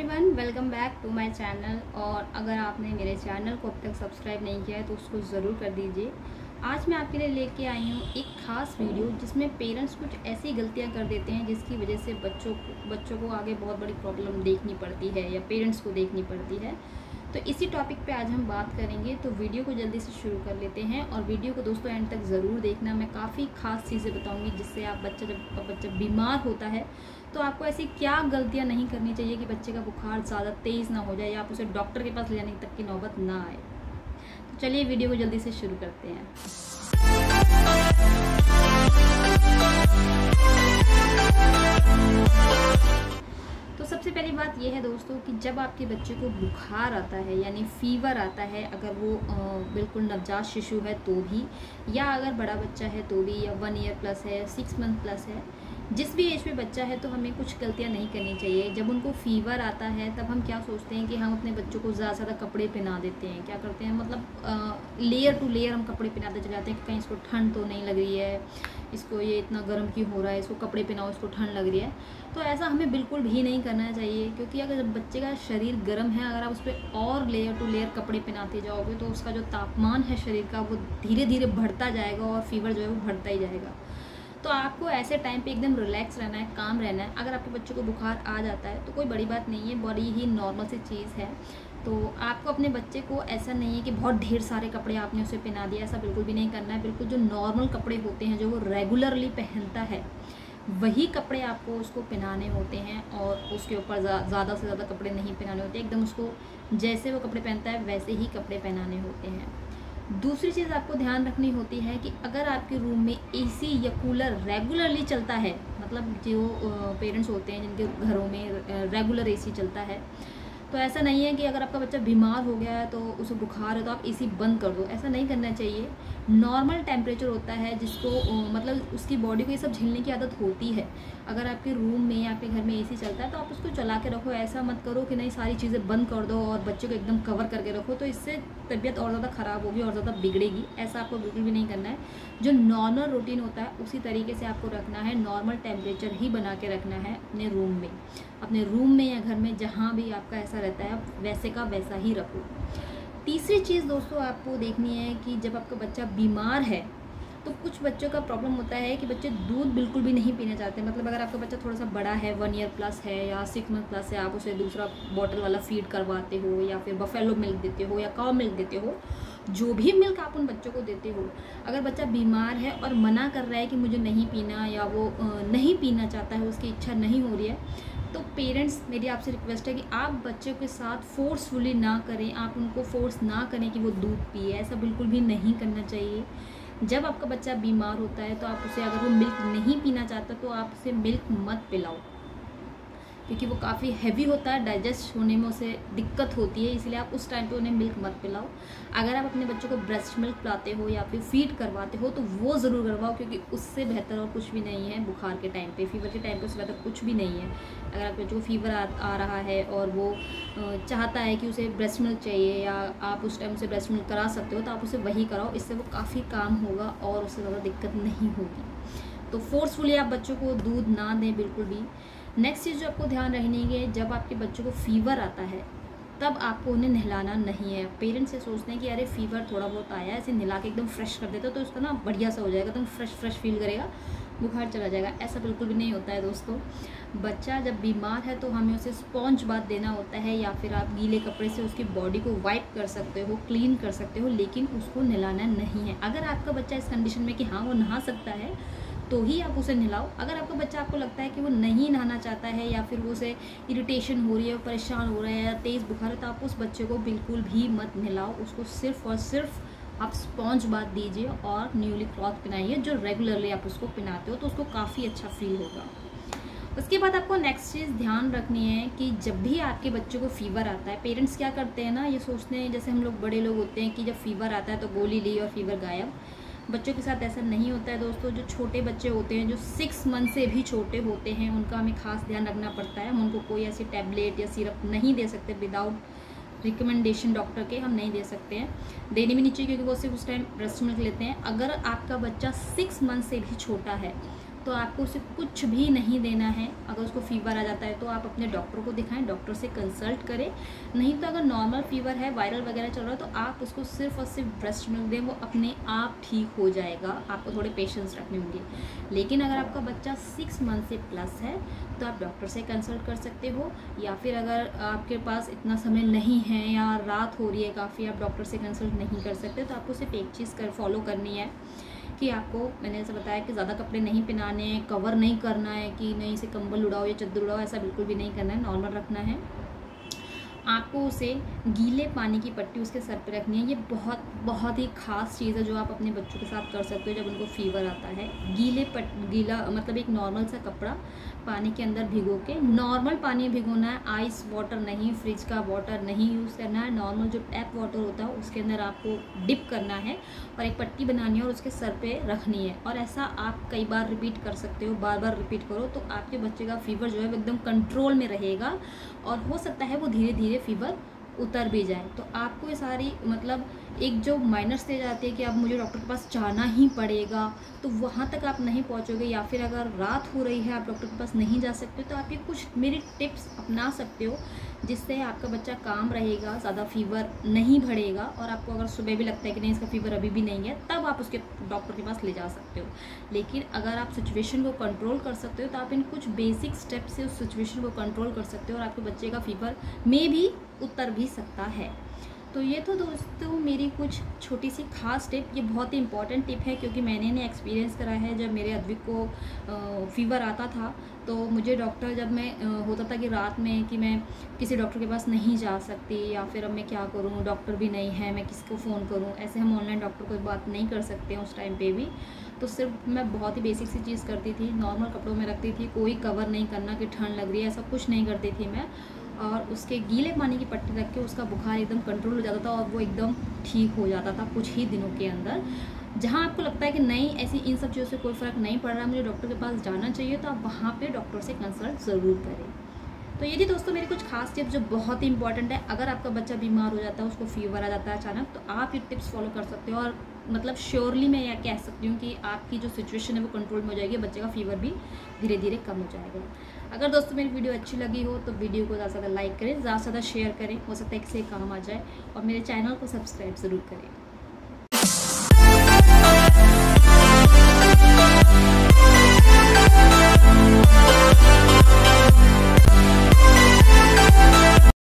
Everyone, welcome back to my channel. और अगर आपने मेरे चैनल को अब तक सब्सक्राइब नहीं किया है तो उसको ज़रूर कर दीजिए। आज मैं आपके लिए लेके आई हूँ एक ख़ास वीडियो जिसमें पेरेंट्स कुछ ऐसी गलतियाँ कर देते हैं जिसकी वजह से बच्चों को आगे बहुत बड़ी प्रॉब्लम देखनी पड़ती है या पेरेंट्स को देखनी पड़ती है। तो इसी टॉपिक पे आज हम बात करेंगे। तो वीडियो को जल्दी से शुरू कर लेते हैं और वीडियो को दोस्तों एंड तक ज़रूर देखना। मैं काफ़ी खास चीज़ें बताऊंगी जिससे आप जब बच्चा बीमार होता है तो आपको ऐसी क्या गलतियां नहीं करनी चाहिए कि बच्चे का बुखार ज़्यादा तेज़ ना हो जाए या आप उसे डॉक्टर के पास ले जाने तक की नौबत ना आए। तो चलिए वीडियो को जल्दी से शुरू करते हैं। तो सबसे पहली बात यह है दोस्तों कि जब आपके बच्चे को बुखार आता है यानी फ़ीवर आता है, अगर वो बिल्कुल नवजात शिशु है तो भी, या अगर बड़ा बच्चा है तो भी, या 1 ईयर प्लस है, 6 मंथ प्लस है, जिस भी एज में बच्चा है, तो हमें कुछ गलतियां नहीं करनी चाहिए। जब उनको फ़ीवर आता है तब हम क्या सोचते हैं कि हम अपने बच्चों को ज़्यादा से ज़्यादा कपड़े पहना देते हैं। क्या करते हैं, मतलब लेयर टू लेयर हम कपड़े पहनाते चले जाते हैं कि कहीं इसको ठंड तो नहीं लग रही है, इसको ये इतना गर्म क्यों हो रहा है, इसको कपड़े पहनाओ, इसको ठंड लग रही है। तो ऐसा हमें बिल्कुल भी नहीं करना चाहिए, क्योंकि अगर जब बच्चे का शरीर गर्म है, अगर आप उस पर और लेयर टू लेयर कपड़े पहनाते जाओगे तो उसका जो तापमान है शरीर का वो धीरे धीरे बढ़ता जाएगा और फीवर जो है वो बढ़ता ही जाएगा। तो आपको ऐसे टाइम पे एकदम रिलैक्स रहना है, काम रहना है। अगर आपके बच्चे को बुखार आ जाता है तो कोई बड़ी बात नहीं है, बड़ी ही नॉर्मल सी चीज़ है। तो आपको अपने बच्चे को ऐसा नहीं है कि बहुत ढेर सारे कपड़े आपने उसे पहना दिया, ऐसा बिल्कुल भी नहीं करना है। बिल्कुल जो नॉर्मल कपड़े होते हैं, जो वो रेगुलरली पहनता है, वही कपड़े आपको उसको पहनाने होते हैं और उसके ऊपर ज़्यादा से ज़्यादा कपड़े नहीं पहनाने होते। एकदम उसको जैसे वो कपड़े पहनता है वैसे ही कपड़े पहनाने होते हैं। दूसरी चीज़ आपको ध्यान रखनी होती है कि अगर आपके रूम में एसी या कूलर रेगुलरली चलता है, मतलब जो पेरेंट्स होते हैं जिनके घरों में रेगुलर एसी चलता है, तो ऐसा नहीं है कि अगर आपका बच्चा बीमार हो गया है तो उसे बुखार है तो आप एसी बंद कर दो, ऐसा नहीं करना चाहिए। नॉर्मल टेम्परेचर होता है जिसको मतलब उसकी बॉडी को ये सब झेलने की आदत होती है। अगर आपके रूम में या आपके घर में एसी चलता है तो आप उसको चला के रखो, ऐसा मत करो कि नहीं सारी चीज़ें बंद कर दो और बच्चों को एकदम कवर करके रखो, तो इससे तबीयत और ज़्यादा ख़राब होगी और ज़्यादा बिगड़ेगी। ऐसा आपको बिल्कुल भी नहीं करना है। जो नॉर्मल रूटीन होता है उसी तरीके से आपको रखना है, नॉर्मल टेम्परेचर ही बना के रखना है अपने रूम में। अपने रूम में या घर में जहाँ भी आपका ऐसा रहता है आप वैसे का वैसा ही रखो। तीसरी चीज़ दोस्तों आपको देखनी है कि जब आपका बच्चा बीमार है तो कुछ बच्चों का प्रॉब्लम होता है कि बच्चे दूध बिल्कुल भी नहीं पीना चाहते। मतलब अगर आपका बच्चा थोड़ा सा बड़ा है, 1 ईयर प्लस है या 6 मंथ प्लस है, आप उसे दूसरा बॉटल वाला फीड करवाते हो या फिर बफेलो मिल्क देते हो या काऊ मिल्क देते हो, जो भी मिल्क आप उन बच्चों को देते हो, अगर बच्चा बीमार है और मना कर रहा है कि मुझे नहीं पीना या वो नहीं पीना चाहता है, उसकी इच्छा नहीं हो रही है, तो पेरेंट्स मेरी आपसे रिक्वेस्ट है कि आप बच्चों के साथ फोर्सफुली ना करें, आप उनको फोर्स ना करें कि वो दूध पिए, ऐसा बिल्कुल भी नहीं करना चाहिए। जब आपका बच्चा बीमार होता है तो आप उसे, अगर वो मिल्क नहीं पीना चाहता तो आप उसे मिल्क मत पिलाओ, क्योंकि वो काफ़ी हैवी होता है, डाइजेस्ट होने में उसे दिक्कत होती है, इसलिए आप उस टाइम पे उन्हें मिल्क मत पिलाओ। अगर आप अपने बच्चों को ब्रेस्ट मिल्क पिलाते हो या फिर फीड करवाते हो तो वो ज़रूर करवाओ, क्योंकि उससे बेहतर और कुछ भी नहीं है। बुखार के टाइम पे, फीवर के टाइम पे उससे बेहतर कुछ भी नहीं है। अगर आपके बच्चों को फीवर आ रहा है और वो चाहता है कि उसे ब्रेस्ट मिल्क चाहिए या आप उस टाइम उसे ब्रेस्ट मिल्क करा सकते हो तो आप उसे वही कराओ, इससे वो काफ़ी काम होगा और उससे ज़्यादा दिक्कत नहीं होगी। तो फोर्सफुली आप बच्चों को दूध ना दें बिल्कुल भी। नेक्स्ट चीज़ जो आपको ध्यान रखनी है, जब आपके बच्चों को फीवर आता है तब आपको उन्हें नहलाना नहीं है। पेरेंट्स से सोचते हैं कि अरे फीवर थोड़ा बहुत आया, ऐसे नहला के एकदम फ्रेश कर देते तो उसका ना बढ़िया सा हो जाएगा, एकदम फ्रेश फ्रेश फील करेगा, बुखार चला जाएगा। ऐसा बिल्कुल भी नहीं होता है दोस्तों। बच्चा जब बीमार है तो हमें उसे स्पॉन्ज बाथ देना होता है, या फिर आप गीले कपड़े से उसकी बॉडी को वाइप कर सकते हो, क्लीन कर सकते हो, लेकिन उसको नहलाना नहीं है। अगर आपका बच्चा इस कंडीशन में कि हाँ वो नहा सकता है तो ही आप उसे नहलाओ। अगर आपका बच्चा, आपको लगता है कि वो नहीं नहाना चाहता है या फिर वो उसे इरिटेशन हो रही है, परेशान हो रहा है या तेज़ बुखार है, तो आप उस बच्चे को बिल्कुल भी मत नहलाओ। उसको सिर्फ और सिर्फ आप स्पॉन्ज बाथ दीजिए और न्यूली क्लॉथ पहनाइए, जो रेगुलरली आप उसको पहनाते हो, तो उसको काफ़ी अच्छा फील होगा। उसके बाद आपको नेक्स्ट चीज़ ध्यान रखनी है कि जब भी आपके बच्चों को फीवर आता है, पेरेंट्स क्या करते हैं ना, ये सोचते हैं, जैसे हम लोग बड़े लोग होते हैं कि जब फीवर आता है तो गोली ली और फीवर गायब। बच्चों के साथ ऐसा नहीं होता है दोस्तों। जो छोटे बच्चे होते हैं, जो 6 मंथ से भी छोटे होते हैं, उनका हमें खास ध्यान रखना पड़ता है। हम उनको कोई ऐसी टैबलेट या सिरप नहीं दे सकते, विदाउट रिकमेंडेशन डॉक्टर के हम नहीं दे सकते हैं, देने भी नहीं चाहिए, क्योंकि वो सिर्फ उस टाइम ब्रेस्ट मिल्क लेते हैं। अगर आपका बच्चा 6 मंथ से भी छोटा है तो आपको उसे कुछ भी नहीं देना है। अगर उसको फीवर आ जाता है तो आप अपने डॉक्टर को दिखाएं, डॉक्टर से कंसल्ट करें। नहीं तो अगर नॉर्मल फीवर है, वायरल वगैरह चल रहा है, तो आप उसको सिर्फ और सिर्फ ब्रेस्ट मिल्क दें, वो अपने आप ठीक हो जाएगा। आपको थोड़े पेशेंस रखने होंगे। लेकिन अगर आपका बच्चा 6 मंथ से प्लस है तो आप डॉक्टर से कंसल्ट कर सकते हो, या फिर अगर आपके पास इतना समय नहीं है या रात हो रही है काफ़ी, आप डॉक्टर से कंसल्ट नहीं कर सकते, तो आपको सिर्फ एक चीज़ फॉलो करनी है कि आपको मैंने ऐसा बताया कि ज़्यादा कपड़े नहीं पहनाने हैं, कवर नहीं करना है कि नहीं इसे कंबल उड़ाओ या चद्दर उड़ाओ, ऐसा बिल्कुल भी नहीं करना है, नॉर्मल रखना है। आपको उसे गीले पानी की पट्टी उसके सर पे रखनी है। ये बहुत बहुत ही ख़ास चीज़ है जो आप अपने बच्चों के साथ कर सकते हो जब उनको फीवर आता है। गीला मतलब एक नॉर्मल सा कपड़ा पानी के अंदर भिगो के, नॉर्मल पानी भिगोना है, आइस वाटर नहीं, फ्रिज का वाटर नहीं यूज़ करना है। नॉर्मल जो टैप वाटर होता है उसके अंदर आपको डिप करना है और एक पट्टी बनानी है और उसके सर पर रखनी है। और ऐसा आप कई बार रिपीट कर सकते हो, बार बार रिपीट करो तो आपके बच्चे का फीवर जो है वो एकदम कंट्रोल में रहेगा और हो सकता है वो धीरे धीरे फीवर उतर भी जाए। तो आपको ये सारी मतलब एक जो माइनस स्टेज आती है कि अब मुझे डॉक्टर के पास जाना ही पड़ेगा, तो वहाँ तक आप नहीं पहुँचोगे, या फिर अगर रात हो रही है आप डॉक्टर के पास नहीं जा सकते, तो आप ये कुछ मेरी टिप्स अपना सकते हो जिससे आपका बच्चा काम रहेगा, ज़्यादा फीवर नहीं बढ़ेगा। और आपको अगर सुबह भी लगता है कि नहीं इसका फीवर अभी भी नहीं है, तब आप उसके डॉक्टर के पास ले जा सकते हो। लेकिन अगर आप सिचुएशन को कंट्रोल कर सकते हो तो आप इन कुछ बेसिक स्टेप से उस सिचुएशन को कंट्रोल कर सकते हो और आपके बच्चे का फीवर में भी उतर भी सकता है। तो ये तो दोस्तों मेरी कुछ छोटी सी खास टिप, ये बहुत ही इंपॉर्टेंट टिप है क्योंकि मैंने इन्हें एक्सपीरियंस करा है। जब मेरे अद्विक को फीवर आता था तो मुझे डॉक्टर, जब मैं होता था कि रात में कि मैं किसी डॉक्टर के पास नहीं जा सकती या फिर अब मैं क्या करूं, डॉक्टर भी नहीं है, मैं किसको फ़ोन करूं, ऐसे हम ऑनलाइन डॉक्टर को बात नहीं कर सकते हैं उस टाइम पे भी। तो सिर्फ मैं बहुत ही बेसिक सी चीज़ करती थी, नॉर्मल कपड़ों में रखती थी, कोई कवर नहीं करना कि ठंड लग रही है, ऐसा कुछ नहीं करती थी मैं। और उसके गीले पानी की पट्टी रख के उसका बुखार एकदम कंट्रोल हो जाता था और वो एकदम ठीक हो जाता था कुछ ही दिनों के अंदर। जहाँ आपको लगता है कि नहीं ऐसी इन सब चीज़ों से कोई फ़र्क नहीं पड़ रहा है, मुझे डॉक्टर के पास जाना चाहिए, तो आप वहाँ पे डॉक्टर से कंसल्ट ज़रूर करें। तो ये थी दोस्तों मेरी कुछ खास टिप्स जो बहुत ही इंपॉर्टेंट है। अगर आपका बच्चा बीमार हो जाता है, उसको फीवर आ जाता है अचानक, तो आप ये टिप्स फॉलो कर सकते हो और मतलब श्योरली मैं यह कह सकती हूँ कि आपकी जो सिचुएशन है वो कंट्रोल में हो जाएगी, बच्चे का फीवर भी धीरे धीरे कम हो जाएगा। अगर दोस्तों मेरी वीडियो अच्छी लगी हो तो वीडियो को ज़्यादा से ज़्यादा लाइक करें, ज़्यादा से ज़्यादा शेयर करें, हो सकता है किसी काम आ जाए, और मेरे चैनल को सब्सक्राइब ज़रूर करें।